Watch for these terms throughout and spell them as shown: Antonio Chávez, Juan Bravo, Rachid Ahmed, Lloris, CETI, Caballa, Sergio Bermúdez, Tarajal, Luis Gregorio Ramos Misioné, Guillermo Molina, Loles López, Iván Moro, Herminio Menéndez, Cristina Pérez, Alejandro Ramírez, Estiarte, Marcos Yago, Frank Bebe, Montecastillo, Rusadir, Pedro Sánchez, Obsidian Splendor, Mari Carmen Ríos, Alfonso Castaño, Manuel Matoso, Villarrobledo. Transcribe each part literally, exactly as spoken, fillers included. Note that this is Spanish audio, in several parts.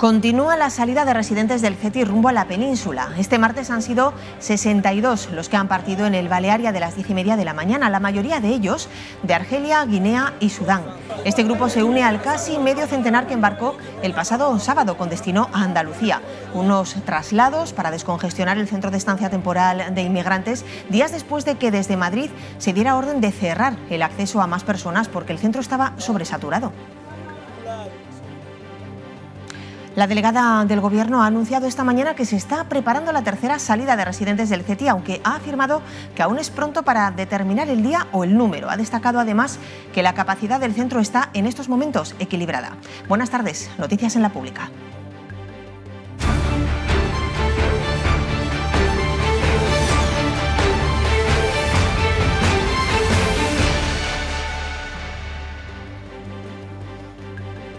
Continúa la salida de residentes del CETI rumbo a la península. Este martes han sido sesenta y dos los que han partido en el Balearia de las diez y media de la mañana, la mayoría de ellos de Argelia, Guinea y Sudán. Este grupo se une al casi medio centenar que embarcó el pasado sábado con destino a Andalucía. Unos traslados para descongestionar el centro de estancia temporal de inmigrantes días después de que desde Madrid se diera orden de cerrar el acceso a más personas porque el centro estaba sobresaturado. La delegada del Gobierno ha anunciado esta mañana que se está preparando la tercera salida de residentes del CETI, aunque ha afirmado que aún es pronto para determinar el día o el número. Ha destacado además que la capacidad del centro está en estos momentos equilibrada. Buenas tardes, Noticias en la Pública.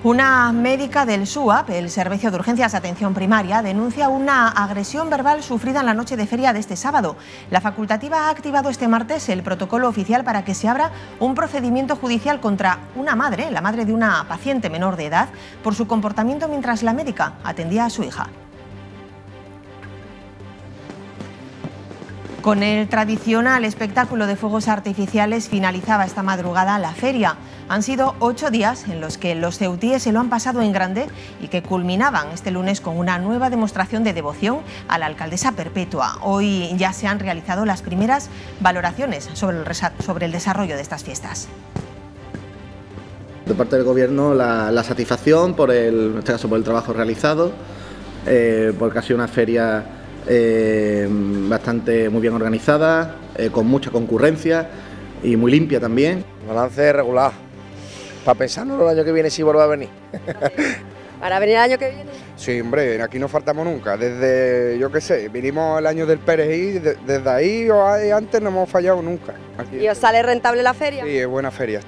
Una médica del SUAP, el Servicio de Urgencias de Atención Primaria, denuncia una agresión verbal sufrida en la noche de feria de este sábado. La facultativa ha activado este martes el protocolo oficial para que se abra un procedimiento judicial contra una madre, la madre de una paciente menor de edad, por su comportamiento mientras la médica atendía a su hija. Con el tradicional espectáculo de fuegos artificiales finalizaba esta madrugada la feria. Han sido ocho días en los que los ceutíes se lo han pasado en grande y que culminaban este lunes con una nueva demostración de devoción a la alcaldesa perpetua. Hoy ya se han realizado las primeras valoraciones sobre el, sobre el desarrollo de estas fiestas. De parte del Gobierno, la, la satisfacción por el, en este caso por el trabajo realizado, eh, porque ha sido una feria Eh, bastante muy bien organizada, eh, con mucha concurrencia y muy limpia también. Balance regular, para pensarlo el año que viene si vuelvo a venir. ¿Para venir el año que viene? Sí, hombre, aquí no faltamos nunca, desde, yo qué sé, vinimos el año del Perejil, de, desde ahí o antes no hemos fallado nunca. Aquí. ¿Y os sale rentable la feria? Sí, es buena feria.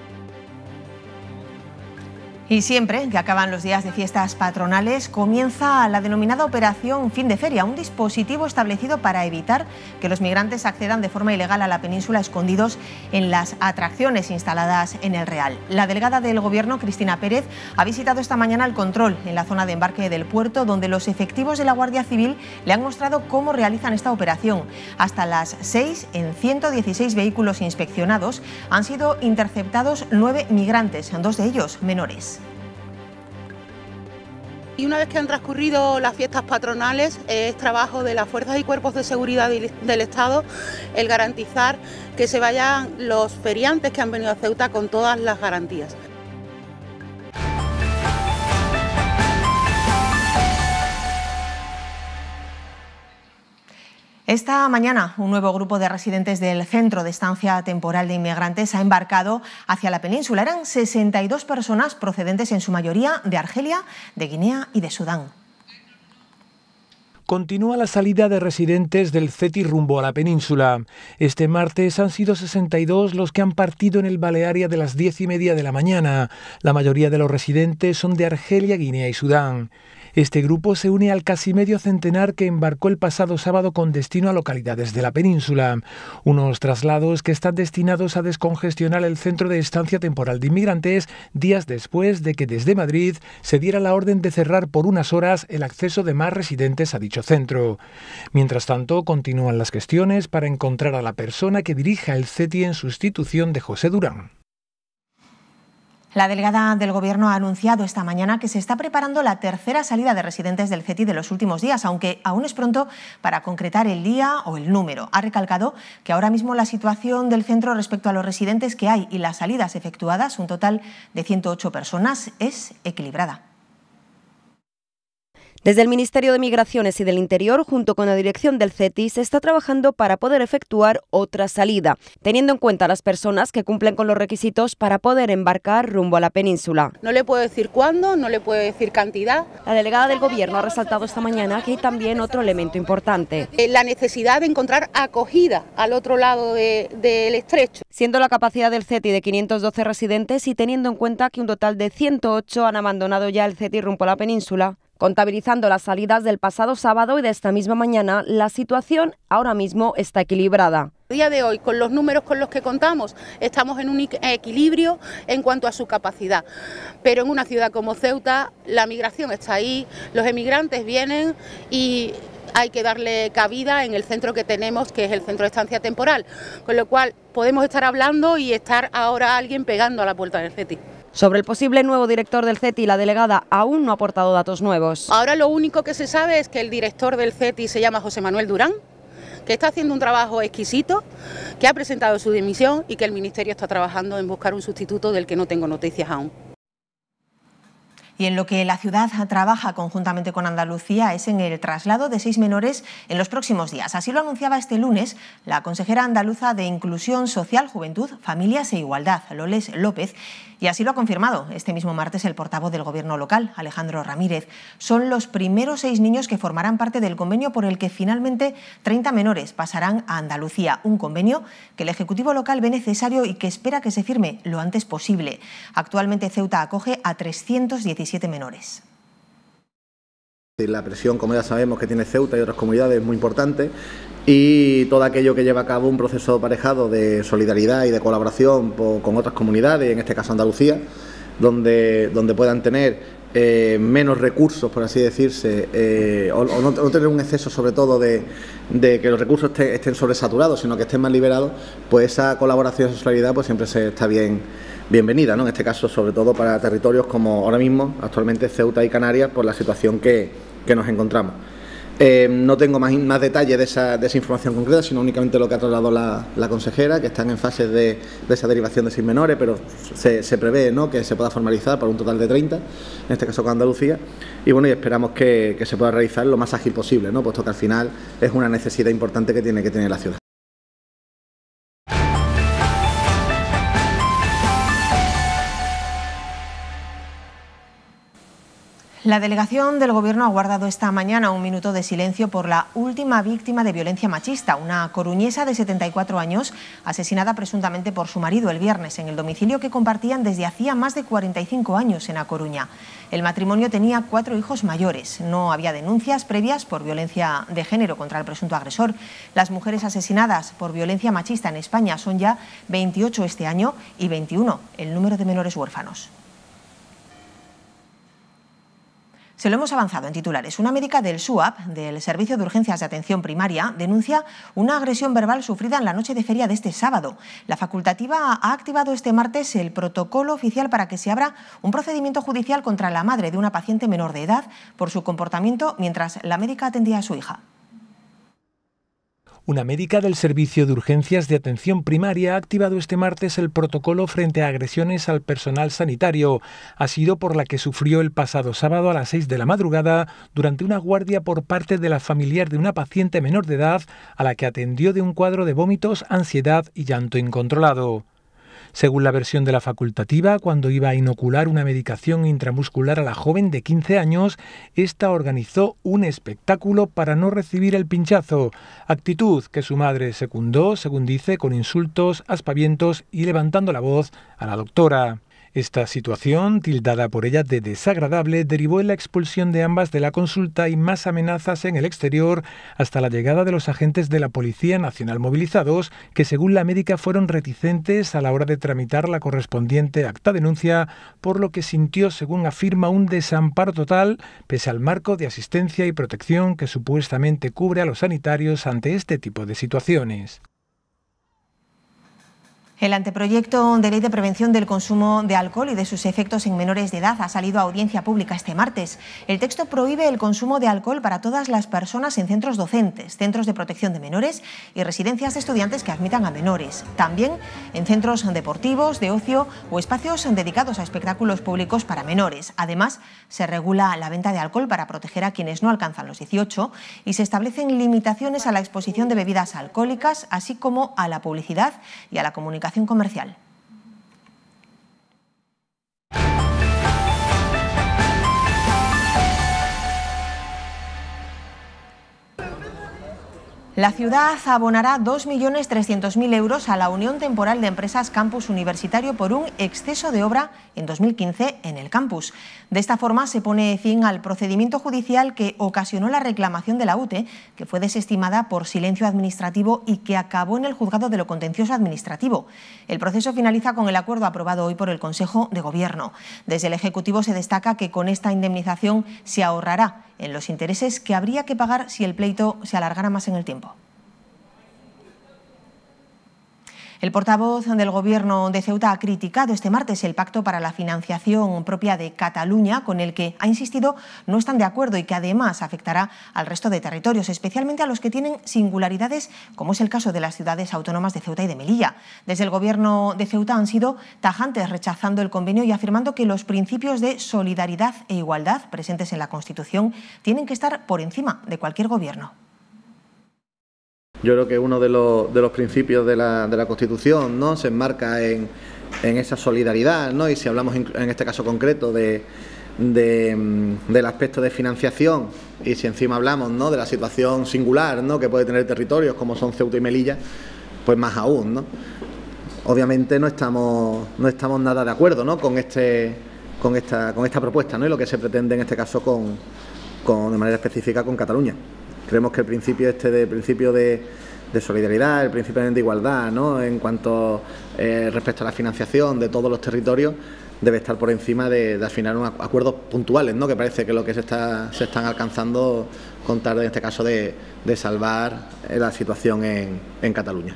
Y siempre que acaban los días de fiestas patronales comienza la denominada Operación Fin de Feria, un dispositivo establecido para evitar que los migrantes accedan de forma ilegal a la península escondidos en las atracciones instaladas en el Real. La delegada del Gobierno, Cristina Pérez, ha visitado esta mañana el control en la zona de embarque del puerto, donde los efectivos de la Guardia Civil le han mostrado cómo realizan esta operación. Hasta las seis, en ciento dieciséis vehículos inspeccionados, han sido interceptados nueve migrantes, dos de ellos menores. Y una vez que han transcurrido las fiestas patronales, es trabajo de las fuerzas y cuerpos de seguridad del Estado el garantizar que se vayan los feriantes que han venido a Ceuta con todas las garantías. Esta mañana, un nuevo grupo de residentes del Centro de Estancia Temporal de Inmigrantes ha embarcado hacia la península. Eran sesenta y dos personas procedentes en su mayoría de Argelia, de Guinea y de Sudán. Continúa la salida de residentes del CETI rumbo a la península. Este martes han sido sesenta y dos los que han partido en el Balearia de las diez y media de la mañana. La mayoría de los residentes son de Argelia, Guinea y Sudán. Este grupo se une al casi medio centenar que embarcó el pasado sábado con destino a localidades de la península. Unos traslados que están destinados a descongestionar el centro de estancia temporal de inmigrantes días después de que desde Madrid se diera la orden de cerrar por unas horas el acceso de más residentes a dicho centro. Mientras tanto, continúan las gestiones para encontrar a la persona que dirija el CETI en sustitución de José Durán. La delegada del Gobierno ha anunciado esta mañana que se está preparando la tercera salida de residentes del CETI de los últimos días, aunque aún es pronto para concretar el día o el número. Ha recalcado que ahora mismo la situación del centro respecto a los residentes que hay y las salidas efectuadas, un total de ciento ocho personas, es equilibrada. Desde el Ministerio de Migraciones y del Interior, junto con la dirección del CETI, se está trabajando para poder efectuar otra salida, teniendo en cuenta a las personas que cumplen con los requisitos para poder embarcar rumbo a la península. No le puedo decir cuándo, no le puedo decir cantidad. La delegada del Gobierno ha resaltado esta mañana que hay también otro elemento importante: la necesidad de encontrar acogida al otro lado de, del estrecho. Siendo la capacidad del CETI de quinientos doce residentes y teniendo en cuenta que un total de ciento ocho han abandonado ya el CETI rumbo a la península, Contabilizando las salidas del pasado sábado y de esta misma mañana, la situación ahora mismo está equilibrada. A día de hoy, con los números con los que contamos, estamos en un equilibrio en cuanto a su capacidad, pero en una ciudad como Ceuta la migración está ahí, los emigrantes vienen y hay que darle cabida en el centro que tenemos, que es el centro de estancia temporal, con lo cual podemos estar hablando y estar ahora alguien pegando a la puerta del CETI. Sobre el posible nuevo director del CETI, la delegada aún no ha aportado datos nuevos. Ahora lo único que se sabe es que el director del CETI se llama José Manuel Durán, que está haciendo un trabajo exquisito, que ha presentado su dimisión y que el Ministerio está trabajando en buscar un sustituto del que no tengo noticias aún. Y en lo que la ciudad trabaja conjuntamente con Andalucía es en el traslado de seis menores en los próximos días. Así lo anunciaba este lunes la consejera andaluza de Inclusión Social, Juventud, Familias e Igualdad, Loles López, y así lo ha confirmado este mismo martes el portavoz del Gobierno local, Alejandro Ramírez. Son los primeros seis niños que formarán parte del convenio por el que finalmente treinta menores pasarán a Andalucía, un convenio que el Ejecutivo local ve necesario y que espera que se firme lo antes posible. Actualmente Ceuta acoge a trescientos diecisiete menores. La presión, como ya sabemos, que tiene Ceuta y otras comunidades es muy importante, y todo aquello que lleva a cabo un proceso aparejado de solidaridad y de colaboración por, con otras comunidades, en este caso Andalucía, donde, donde puedan tener eh, menos recursos, por así decirse, eh, o, o no, no tener un exceso sobre todo de, de que los recursos estén, estén sobresaturados, sino que estén más liberados, pues esa colaboración y solidaridad pues siempre se está bien. Bienvenida, ¿no? En este caso, sobre todo para territorios como ahora mismo, actualmente Ceuta y Canarias, por la situación que, que nos encontramos. Eh, no tengo más, más detalles de esa, de esa información concreta, sino únicamente lo que ha trasladado la, la consejera, que están en fases de, de esa derivación de seis menores, pero se, se prevé, ¿no?, que se pueda formalizar para un total de treinta, en este caso con Andalucía, y bueno, y esperamos que, que se pueda realizar lo más ágil posible, ¿no?, puesto que al final es una necesidad importante que tiene que tener la ciudad. La delegación del Gobierno ha guardado esta mañana un minuto de silencio por la última víctima de violencia machista, una coruñesa de setenta y cuatro años, asesinada presuntamente por su marido el viernes en el domicilio que compartían desde hacía más de cuarenta y cinco años en A Coruña. El matrimonio tenía cuatro hijos mayores. No había denuncias previas por violencia de género contra el presunto agresor. Las mujeres asesinadas por violencia machista en España son ya veintiocho este año y veintiuno el número de menores huérfanos. Se lo hemos avanzado en titulares. Una médica del SUAP, del Servicio de Urgencias de Atención Primaria, denuncia una agresión verbal sufrida en la noche de feria de este sábado. La facultativa ha activado este martes el protocolo oficial para que se abra un procedimiento judicial contra la madre de una paciente menor de edad por su comportamiento mientras la médica atendía a su hija. Una médica del Servicio de Urgencias de Atención Primaria ha activado este martes el protocolo frente a agresiones al personal sanitario. Ha sido por la que sufrió el pasado sábado a las seis de la madrugada durante una guardia por parte de la familiar de una paciente menor de edad a la que atendió de un cuadro de vómitos, ansiedad y llanto incontrolado. Según la versión de la facultativa, cuando iba a inocular una medicación intramuscular a la joven de quince años, esta organizó un espectáculo para no recibir el pinchazo, actitud que su madre secundó, según dice, con insultos, aspavientos y levantando la voz a la doctora. Esta situación, tildada por ella de desagradable, derivó en la expulsión de ambas de la consulta y más amenazas en el exterior hasta la llegada de los agentes de la Policía Nacional movilizados, que según la médica fueron reticentes a la hora de tramitar la correspondiente acta denuncia, por lo que sintió, según afirma, un desamparo total, pese al marco de asistencia y protección que supuestamente cubre a los sanitarios ante este tipo de situaciones. El anteproyecto de ley de prevención del consumo de alcohol y de sus efectos en menores de edad ha salido a audiencia pública este martes. El texto prohíbe el consumo de alcohol para todas las personas en centros docentes, centros de protección de menores y residencias de estudiantes que admitan a menores. También en centros deportivos, de ocio o espacios dedicados a espectáculos públicos para menores. Además, se regula la venta de alcohol para proteger a quienes no alcanzan los dieciocho y se establecen limitaciones a la exposición de bebidas alcohólicas, así como a la publicidad y a la comunicación comercial. La ciudad abonará dos millones trescientos mil euros a la Unión Temporal de Empresas Campus Universitario por un exceso de obra en dos mil quince en el campus. De esta forma se pone fin al procedimiento judicial que ocasionó la reclamación de la U T E, que fue desestimada por silencio administrativo y que acabó en el Juzgado de lo Contencioso Administrativo. El proceso finaliza con el acuerdo aprobado hoy por el Consejo de Gobierno. Desde el Ejecutivo se destaca que con esta indemnización se ahorrará en los intereses que habría que pagar si el pleito se alargara más en el tiempo. El portavoz del Gobierno de Ceuta ha criticado este martes el pacto para la financiación propia de Cataluña, con el que, ha insistido, no están de acuerdo y que además afectará al resto de territorios, especialmente a los que tienen singularidades, como es el caso de las ciudades autónomas de Ceuta y de Melilla. Desde el Gobierno de Ceuta han sido tajantes rechazando el convenio y afirmando que los principios de solidaridad e igualdad presentes en la Constitución tienen que estar por encima de cualquier gobierno. Yo creo que uno de los, de los principios de la, de la Constitución, ¿no?, se enmarca en, en esa solidaridad, ¿no? Y si hablamos en este caso concreto de, de, del aspecto de financiación y si encima hablamos, ¿no?, de la situación singular, ¿no?, que puede tener territorios como son Ceuta y Melilla, pues más aún, ¿no? Obviamente no estamos, no estamos nada de acuerdo, ¿no?, con, este, con, esta, con esta propuesta, ¿no?, y lo que se pretende en este caso con, con, de manera específica con Cataluña. Creemos que el principio este de principio de, de solidaridad, el principio de igualdad, ¿no?, en cuanto eh, respecto a la financiación de todos los territorios, debe estar por encima de, de al final unos acuerdos puntuales, ¿no?, que parece que lo que se está se están alcanzando con tal, en este caso, de, de salvar eh, la situación en, en Cataluña.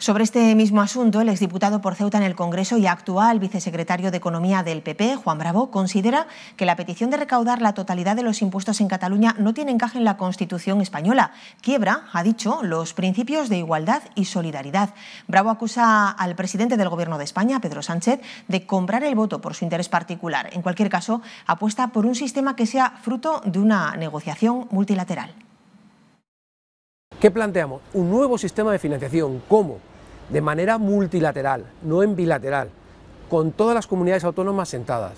Sobre este mismo asunto, el exdiputado por Ceuta en el Congreso y actual vicesecretario de Economía del P P, Juan Bravo, considera que la petición de recaudar la totalidad de los impuestos en Cataluña no tiene encaje en la Constitución española. Quiebra, ha dicho, los principios de igualdad y solidaridad. Bravo acusa al presidente del Gobierno de España, Pedro Sánchez, de comprar el voto por su interés particular. En cualquier caso, apuesta por un sistema que sea fruto de una negociación multilateral. ¿Qué planteamos? Un nuevo sistema de financiación. ¿Cómo? De manera multilateral, no en bilateral, con todas las comunidades autónomas sentadas.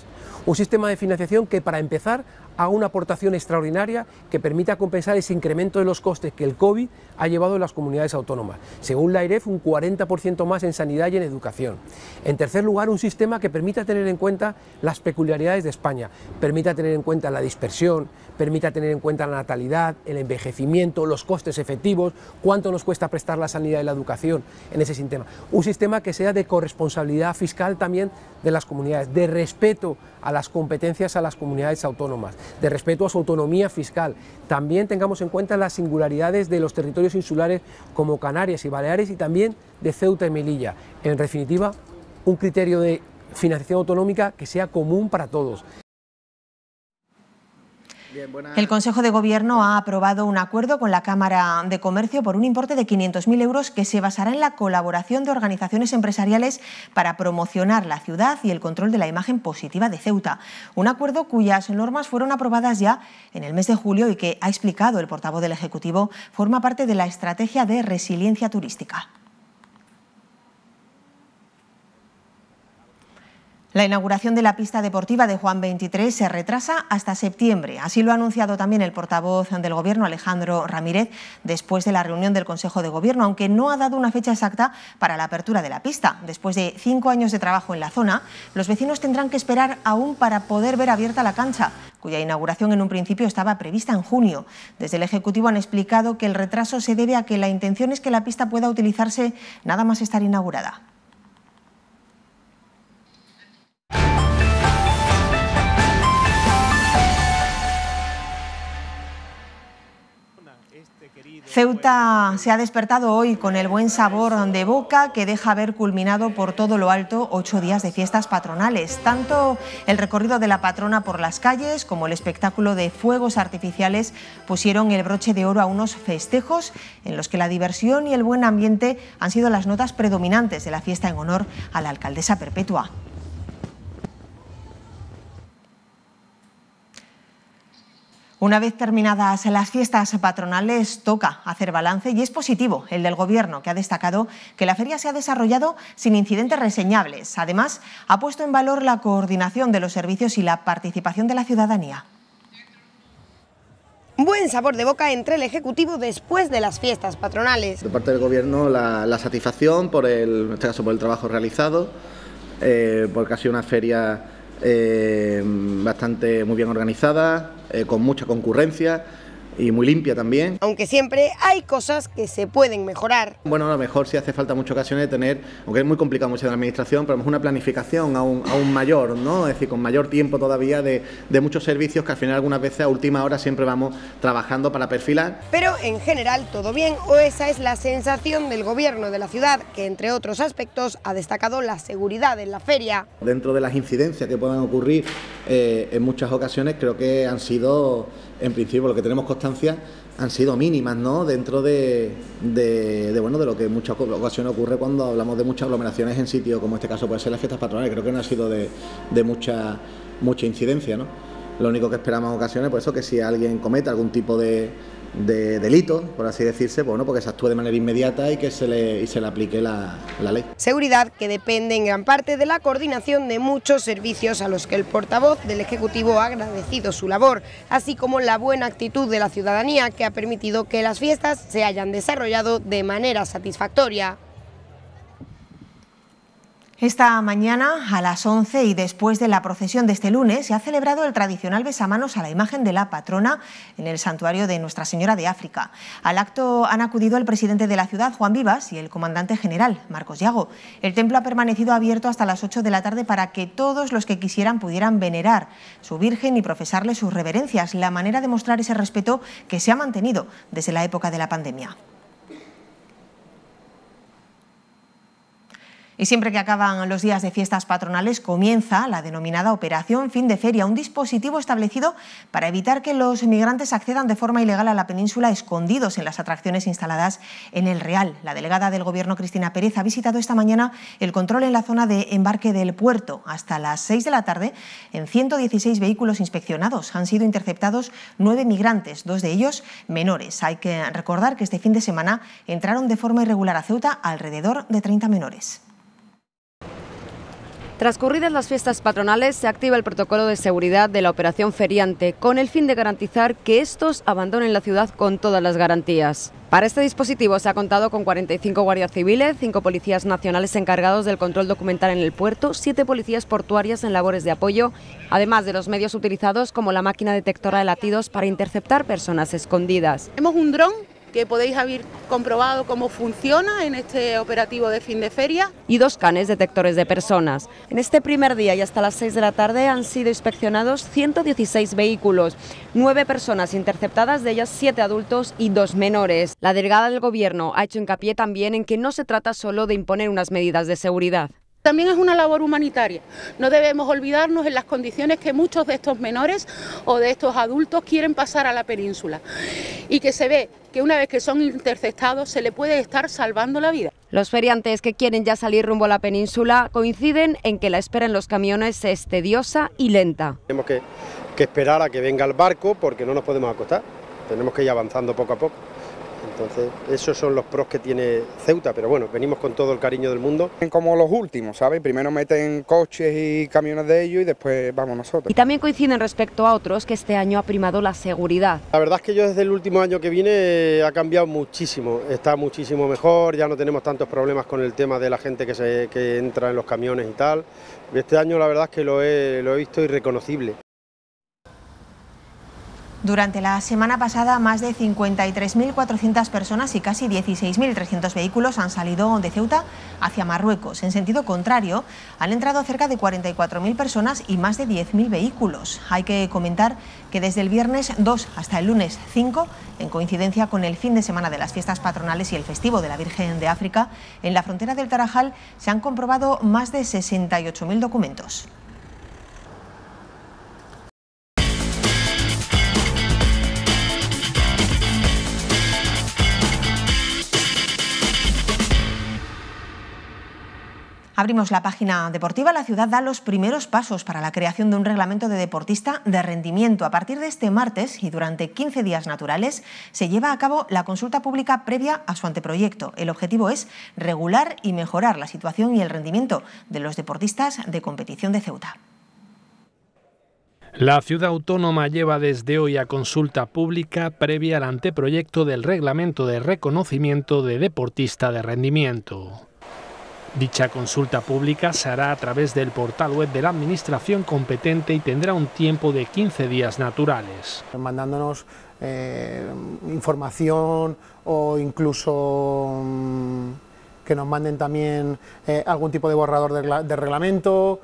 Un sistema de financiación que, para empezar, haga una aportación extraordinaria que permita compensar ese incremento de los costes que el COVID ha llevado en las comunidades autónomas. Según la AIREF, un cuarenta por ciento más en sanidad y en educación. En tercer lugar, un sistema que permita tener en cuenta las peculiaridades de España, permita tener en cuenta la dispersión, permita tener en cuenta la natalidad, el envejecimiento, los costes efectivos, cuánto nos cuesta prestar la sanidad y la educación en ese sistema. Un sistema que sea de corresponsabilidad fiscal también de las comunidades, de respeto a las competencias a las comunidades autónomas, de respeto a su autonomía fiscal. También tengamos en cuenta las singularidades de los territorios insulares como Canarias y Baleares y también de Ceuta y Melilla. En definitiva, un criterio de financiación autonómica que sea común para todos. El Consejo de Gobierno ha aprobado un acuerdo con la Cámara de Comercio por un importe de quinientos mil euros que se basará en la colaboración de organizaciones empresariales para promocionar la ciudad y el control de la imagen positiva de Ceuta. Un acuerdo cuyas normas fueron aprobadas ya en el mes de julio y que, ha explicado el portavoz del Ejecutivo, forma parte de la estrategia de resiliencia turística. La inauguración de la pista deportiva de Juan veintitrés se retrasa hasta septiembre. Así lo ha anunciado también el portavoz del Gobierno, Alejandro Ramírez, después de la reunión del Consejo de Gobierno, aunque no ha dado una fecha exacta para la apertura de la pista. Después de cinco años de trabajo en la zona, los vecinos tendrán que esperar aún para poder ver abierta la cancha, cuya inauguración en un principio estaba prevista en junio. Desde el Ejecutivo han explicado que el retraso se debe a que la intención es que la pista pueda utilizarse nada más estar inaugurada. Ceuta se ha despertado hoy con el buen sabor de boca que deja ver culminado por todo lo alto ocho días de fiestas patronales. Tanto el recorrido de la patrona por las calles como el espectáculo de fuegos artificiales pusieron el broche de oro a unos festejos en los que la diversión y el buen ambiente han sido las notas predominantes de la fiesta en honor a la alcaldesa perpetua. Una vez terminadas las fiestas patronales, toca hacer balance y es positivo el del Gobierno, que ha destacado que la feria se ha desarrollado sin incidentes reseñables. Además, ha puesto en valor la coordinación de los servicios y la participación de la ciudadanía. buen sabor de boca entre el Ejecutivo después de las fiestas patronales. De parte del Gobierno, la, la satisfacción, por el, en este caso por el trabajo realizado, eh, porque ha sido una feria eh, bastante muy bien organizada, eh, con mucha concurrencia y muy limpia también. Aunque siempre hay cosas que se pueden mejorar. Bueno, a lo mejor sí hace falta muchas ocasiones de tener, aunque es muy complicado mucho de la administración, pero a lo mejor una planificación aún, aún mayor, ¿no? Es decir, con mayor tiempo todavía de, de muchos servicios que al final algunas veces a última hora siempre vamos trabajando para perfilar. Pero en general todo bien, o esa es la sensación del Gobierno de la ciudad, que entre otros aspectos ha destacado la seguridad en la feria. Dentro de las incidencias que puedan ocurrir eh, en muchas ocasiones, creo que han sido, en principio, lo que tenemos constancia, han sido mínimas, ¿no? Dentro de, de, de bueno, de lo que en muchas ocasiones ocurre cuando hablamos de muchas aglomeraciones en sitios, como este caso puede ser las fiestas patronales. Creo que no ha sido de, de mucha, mucha incidencia, ¿no? Lo único que esperamos en ocasiones, por eso, que si alguien comete algún tipo de, de delito, por así decirse, bueno, porque se actúe de manera inmediata y que se le, y se le aplique la, la ley. Seguridad que depende en gran parte de la coordinación de muchos servicios a los que el portavoz del Ejecutivo ha agradecido su labor, así como la buena actitud de la ciudadanía que ha permitido que las fiestas se hayan desarrollado de manera satisfactoria. Esta mañana a las once y después de la procesión de este lunes se ha celebrado el tradicional besamanos a la imagen de la patrona en el santuario de Nuestra Señora de África. Al acto han acudido el presidente de la ciudad, Juan Vivas, y el comandante general, Marcos Yago. El templo ha permanecido abierto hasta las ocho de la tarde para que todos los que quisieran pudieran venerar su Virgen y profesarle sus reverencias, la manera de mostrar ese respeto que se ha mantenido desde la época de la pandemia. Y siempre que acaban los días de fiestas patronales comienza la denominada Operación Fin de Feria, un dispositivo establecido para evitar que los migrantes accedan de forma ilegal a la península escondidos en las atracciones instaladas en el Real. La delegada del Gobierno, Cristina Pérez, ha visitado esta mañana el control en la zona de embarque del puerto. Hasta las seis de la tarde, en ciento dieciséis vehículos inspeccionados han sido interceptados nueve migrantes, dos de ellos menores. Hay que recordar que este fin de semana entraron de forma irregular a Ceuta alrededor de treinta menores. Transcurridas las fiestas patronales, se activa el protocolo de seguridad de la operación feriante con el fin de garantizar que estos abandonen la ciudad con todas las garantías. Para este dispositivo se ha contado con cuarenta y cinco guardias civiles, cinco policías nacionales encargados del control documental en el puerto, siete policías portuarias en labores de apoyo, además de los medios utilizados como la máquina detectora de latidos para interceptar personas escondidas. Tenemos un dron que podéis haber comprobado cómo funciona en este operativo de fin de feria. Y dos canes detectores de personas. En este primer día y hasta las seis de la tarde han sido inspeccionados ciento dieciséis vehículos, nueve personas interceptadas, de ellas siete adultos y dos menores. La delegada del Gobierno ha hecho hincapié también en que no se trata solo de imponer unas medidas de seguridad. También es una labor humanitaria. No debemos olvidarnos en las condiciones que muchos de estos menores o de estos adultos quieren pasar a la península y que se ve que una vez que son interceptados se le puede estar salvando la vida. Los feriantes que quieren ya salir rumbo a la península coinciden en que la espera en los camiones es tediosa y lenta. Tenemos que, que esperar a que venga el barco porque no nos podemos acostar, tenemos que ir avanzando poco a poco. Entonces, esos son los pros que tiene Ceuta, pero bueno, venimos con todo el cariño del mundo. Como los últimos, ¿sabes? Primero meten coches y camiones de ellos y después vamos nosotros. Y también coinciden respecto a otros que este año ha primado la seguridad. La verdad es que yo desde el último año que vine ha cambiado muchísimo, está muchísimo mejor, ya no tenemos tantos problemas con el tema de la gente que, se, que entra en los camiones y tal. Este año la verdad es que lo he, lo he visto irreconocible. Durante la semana pasada, más de cincuenta y tres mil cuatrocientas personas y casi dieciséis mil trescientos vehículos han salido de Ceuta hacia Marruecos. En sentido contrario, han entrado cerca de cuarenta y cuatro mil personas y más de diez mil vehículos. Hay que comentar que desde el viernes dos hasta el lunes cinco, en coincidencia con el fin de semana de las fiestas patronales y el festivo de la Virgen de África, en la frontera del Tarajal se han comprobado más de sesenta y ocho mil documentos. Abrimos la página deportiva. La ciudad da los primeros pasos para la creación de un reglamento de deportista de rendimiento. A partir de este martes y durante quince días naturales se lleva a cabo la consulta pública previa a su anteproyecto. El objetivo es regular y mejorar la situación y el rendimiento de los deportistas de competición de Ceuta. La ciudad autónoma lleva desde hoy a consulta pública previa al anteproyecto del Reglamento de Reconocimiento de Deportista de Rendimiento. Dicha consulta pública se hará a través del portal web de la Administración competente y tendrá un tiempo de quince días naturales. Mandándonos eh, información o incluso mmm, que nos manden también eh, algún tipo de borrador de, de reglamento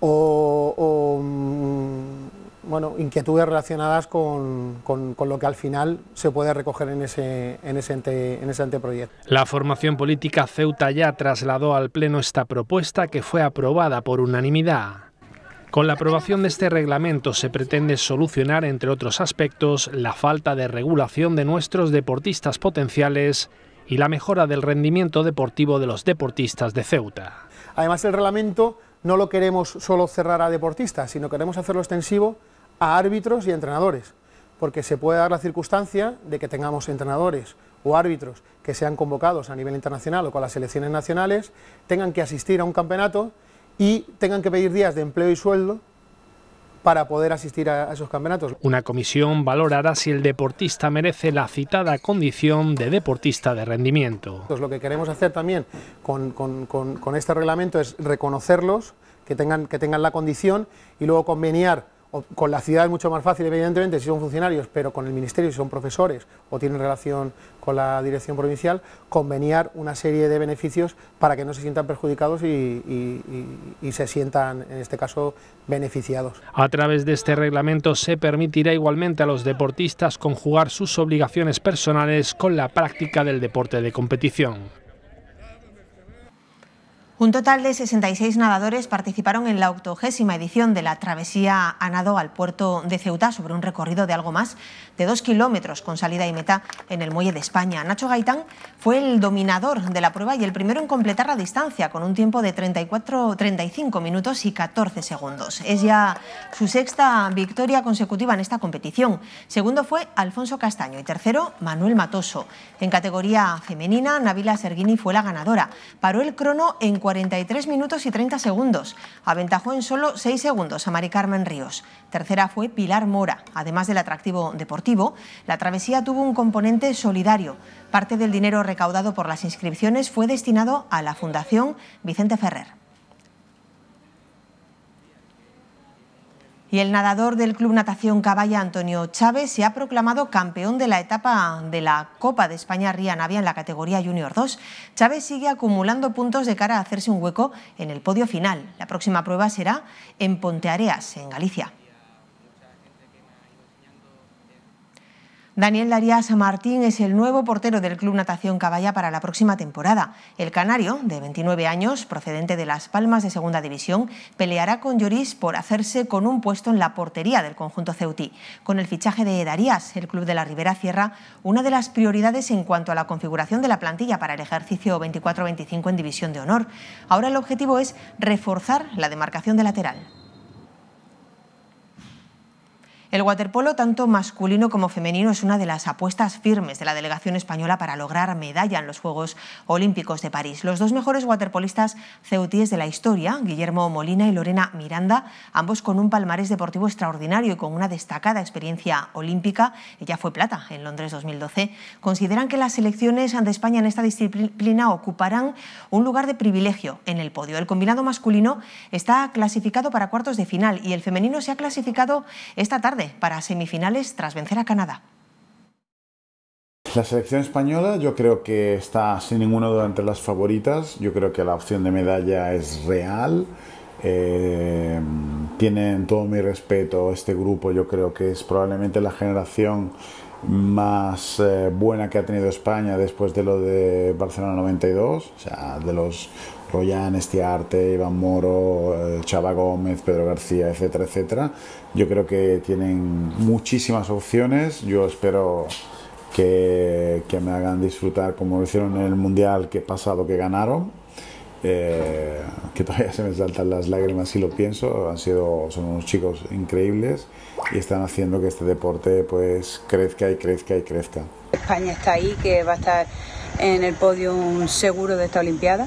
o, o mmm, bueno, inquietudes relacionadas con, con, con lo que al final se puede recoger en ese, en, ese ante, en ese anteproyecto. La formación política Ceuta ya trasladó al Pleno esta propuesta que fue aprobada por unanimidad. Con la aprobación de este reglamento se pretende solucionar, entre otros aspectos, la falta de regulación de nuestros deportistas potenciales y la mejora del rendimiento deportivo de los deportistas de Ceuta. Además, el reglamento no lo queremos solo cerrar a deportistas, sino queremos hacerlo extensivo a árbitros y a entrenadores, porque se puede dar la circunstancia de que tengamos entrenadores o árbitros que sean convocados a nivel internacional o con las selecciones nacionales, tengan que asistir a un campeonato y tengan que pedir días de empleo y sueldo para poder asistir a esos campeonatos. Una comisión valorará si el deportista merece la citada condición de deportista de rendimiento. Entonces, lo que queremos hacer también con, con, con, con este reglamento es reconocerlos, que tengan, que tengan la condición y luego conveniar, o con la ciudad es mucho más fácil evidentemente si son funcionarios, pero con el ministerio si son profesores o tienen relación con la dirección provincial, conveniar una serie de beneficios para que no se sientan perjudicados y, y, y, y se sientan, en este caso, beneficiados. A través de este reglamento se permitirá igualmente a los deportistas conjugar sus obligaciones personales con la práctica del deporte de competición. Un total de sesenta y seis nadadores participaron en la octogésima edición de la travesía a nado al puerto de Ceuta sobre un recorrido de algo más de dos kilómetros con salida y meta en el Muelle de España. Nacho Gaitán fue el dominador de la prueba y el primero en completar la distancia con un tiempo de treinta y cuatro, treinta y cinco minutos y catorce segundos. Es ya su sexta victoria consecutiva en esta competición. Segundo fue Alfonso Castaño y tercero Manuel Matoso. En categoría femenina, Nabila Serguini fue la ganadora. Paró el crono en cuarenta y tres minutos y treinta segundos. Aventajó en solo seis segundos a Mari Carmen Ríos. Tercera fue Pilar Mora. Además del atractivo deportivo, la travesía tuvo un componente solidario. Parte del dinero recaudado por las inscripciones fue destinado a la Fundación Vicente Ferrer. Y el nadador del Club Natación Caballa, Antonio Chávez, se ha proclamado campeón de la etapa de la Copa de España Ría Navia en la categoría Junior dos. Chávez sigue acumulando puntos de cara a hacerse un hueco en el podio final. La próxima prueba será en Ponteareas, en Galicia. Daniel Darías Martín es el nuevo portero del Club Natación Caballa para la próxima temporada. El canario, de veintinueve años, procedente de Las Palmas de Segunda División, peleará con Lloris por hacerse con un puesto en la portería del conjunto ceutí. Con el fichaje de Darías, el Club de la Ribera cierra una de las prioridades en cuanto a la configuración de la plantilla para el ejercicio veinticuatro veinticinco en División de Honor. Ahora el objetivo es reforzar la demarcación de lateral. El waterpolo, tanto masculino como femenino, es una de las apuestas firmes de la delegación española para lograr medalla en los Juegos Olímpicos de París. Los dos mejores waterpolistas ceutíes de la historia, Guillermo Molina y Lorena Miranda, ambos con un palmarés deportivo extraordinario y con una destacada experiencia olímpica, ella fue plata en Londres dos mil doce, consideran que las selecciones de España en esta disciplina ocuparán un lugar de privilegio en el podio. El combinado masculino está clasificado para cuartos de final y el femenino se ha clasificado esta tarde para semifinales tras vencer a Canadá. La selección española yo creo que está sin ninguna duda entre las favoritas. Yo creo que la opción de medalla es real. Eh, tienen todo mi respeto este grupo. Yo creo que es probablemente la generación más eh, buena que ha tenido España después de lo de Barcelona noventa y dos, o sea, de los Royan, Estiarte, Iván Moro, Chava Gómez, Pedro García, etcétera, etcétera. Yo creo que tienen muchísimas opciones. Yo espero que, que me hagan disfrutar como lo hicieron en el Mundial que pasado que ganaron, eh, que todavía se me saltan las lágrimas si lo pienso. Han sido, son unos chicos increíbles y están haciendo que este deporte pues crezca y crezca y crezca. España está ahí, que va a estar en el podio seguro de esta Olimpiada.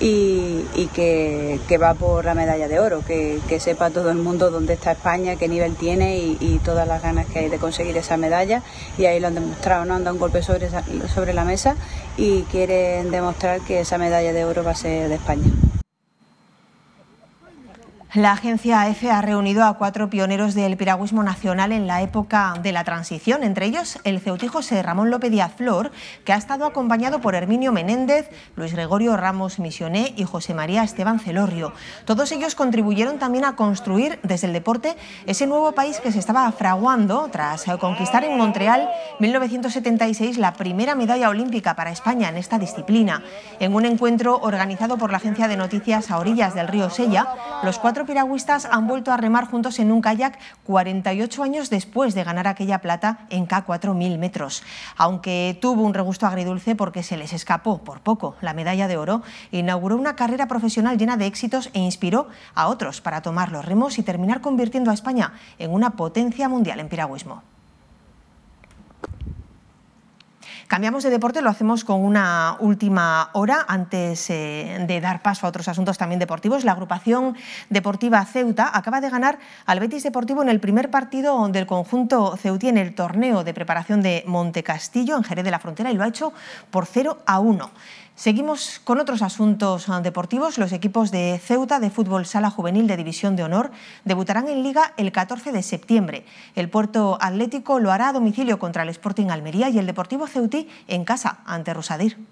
y, y que, que va por la medalla de oro, que, que sepa todo el mundo dónde está España, qué nivel tiene y, y todas las ganas que hay de conseguir esa medalla, y ahí lo han demostrado, ¿no? Han dado un golpe sobre, esa, sobre la mesa y quieren demostrar que esa medalla de oro va a ser de España. La agencia A F ha reunido a cuatro pioneros del piragüismo nacional en la época de la transición, entre ellos el ceutí José Ramón López Díaz Flor, que ha estado acompañado por Herminio Menéndez, Luis Gregorio Ramos Misioné y José María Esteban Celorrio. Todos ellos contribuyeron también a construir desde el deporte ese nuevo país que se estaba fraguando tras conquistar en Montreal mil novecientos setenta y seis la primera medalla olímpica para España en esta disciplina. En un encuentro organizado por la agencia de noticias a orillas del río Sella, los cuatro piragüistas han vuelto a remar juntos en un kayak cuarenta y ocho años después de ganar aquella plata en K cuatro mil metros. Aunque tuvo un regusto agridulce porque se les escapó por poco la medalla de oro, inauguró una carrera profesional llena de éxitos e inspiró a otros para tomar los remos y terminar convirtiendo a España en una potencia mundial en piragüismo. Cambiamos de deporte, lo hacemos con una última hora antes eh, de dar paso a otros asuntos también deportivos. La agrupación deportiva Ceuta acaba de ganar al Betis Deportivo en el primer partido del conjunto ceutí en el torneo de preparación de Montecastillo en Jerez de la Frontera, y lo ha hecho por cero a uno. Seguimos con otros asuntos deportivos. Los equipos de Ceuta de fútbol sala juvenil de División de Honor debutarán en Liga el catorce de septiembre. El Puerto Atlético lo hará a domicilio contra el Sporting Almería y el Deportivo Ceutí en casa ante Rusadir.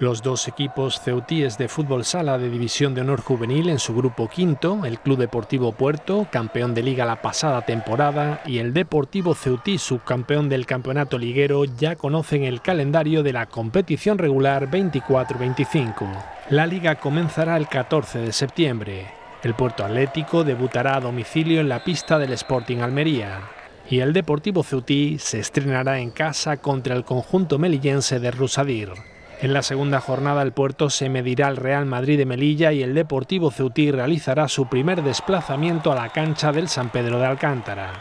Los dos equipos ceutíes de fútbol sala de División de Honor Juvenil en su grupo quinto, el Club Deportivo Puerto, campeón de Liga la pasada temporada, y el Deportivo Ceutí, subcampeón del campeonato liguero, ya conocen el calendario de la competición regular veinticuatro veinticinco. La liga comenzará el catorce de septiembre. El Puerto Atlético debutará a domicilio en la pista del Sporting Almería. Y el Deportivo Ceutí se estrenará en casa contra el conjunto melillense de Rusadir. En la segunda jornada el Puerto se medirá al Real Madrid de Melilla y el Deportivo Ceutí realizará su primer desplazamiento a la cancha del San Pedro de Alcántara.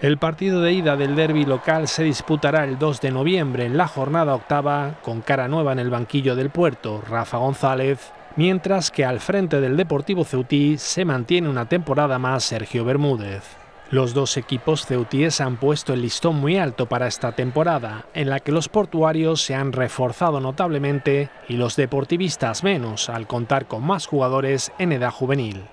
El partido de ida del derbi local se disputará el dos de noviembre en la jornada octava, con cara nueva en el banquillo del Puerto, Rafa González, mientras que al frente del Deportivo Ceutí se mantiene una temporada más Sergio Bermúdez. Los dos equipos ceutíes han puesto el listón muy alto para esta temporada, en la que los portuarios se han reforzado notablemente y los deportivistas menos, al contar con más jugadores en edad juvenil.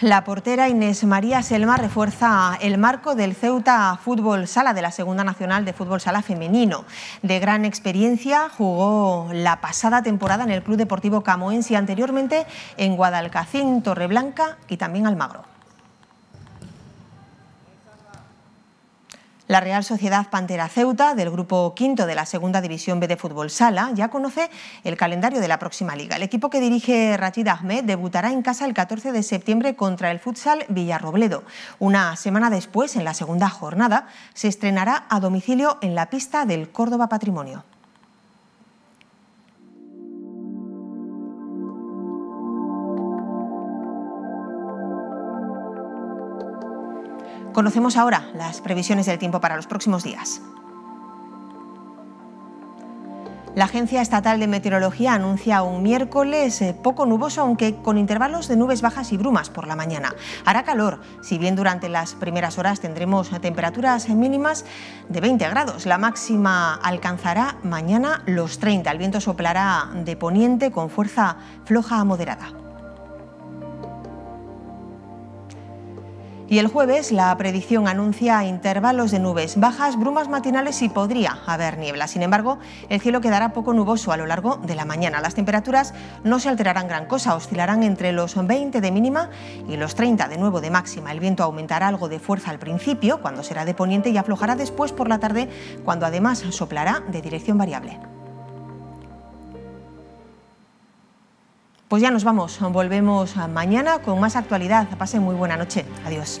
La portera Inés María Selma refuerza el marco del Ceuta Fútbol Sala de la Segunda Nacional de Fútbol Sala Femenino. De gran experiencia, jugó la pasada temporada en el Club Deportivo Camoens y anteriormente en Guadalcacín, Torreblanca y también Almagro. La Real Sociedad Pantera Ceuta, del grupo quinto de la Segunda División B de Fútbol Sala, ya conoce el calendario de la próxima liga. El equipo que dirige Rachid Ahmed debutará en casa el catorce de septiembre contra el Futsal Villarrobledo. Una semana después, en la segunda jornada, se estrenará a domicilio en la pista del Córdoba Patrimonio. Conocemos ahora las previsiones del tiempo para los próximos días. La Agencia Estatal de Meteorología anuncia un miércoles poco nuboso, aunque con intervalos de nubes bajas y brumas por la mañana. Hará calor, si bien durante las primeras horas tendremos temperaturas mínimas de veinte grados. La máxima alcanzará mañana los treinta. El viento soplará de poniente con fuerza floja a moderada. Y el jueves la predicción anuncia intervalos de nubes bajas, brumas matinales y podría haber niebla. Sin embargo, el cielo quedará poco nuboso a lo largo de la mañana. Las temperaturas no se alterarán gran cosa, oscilarán entre los veinte de mínima y los treinta de nuevo de máxima. El viento aumentará algo de fuerza al principio, cuando será de poniente, y aflojará después por la tarde, cuando además soplará de dirección variable. Pues ya nos vamos, volvemos mañana con más actualidad. Pasen muy buena noche. Adiós.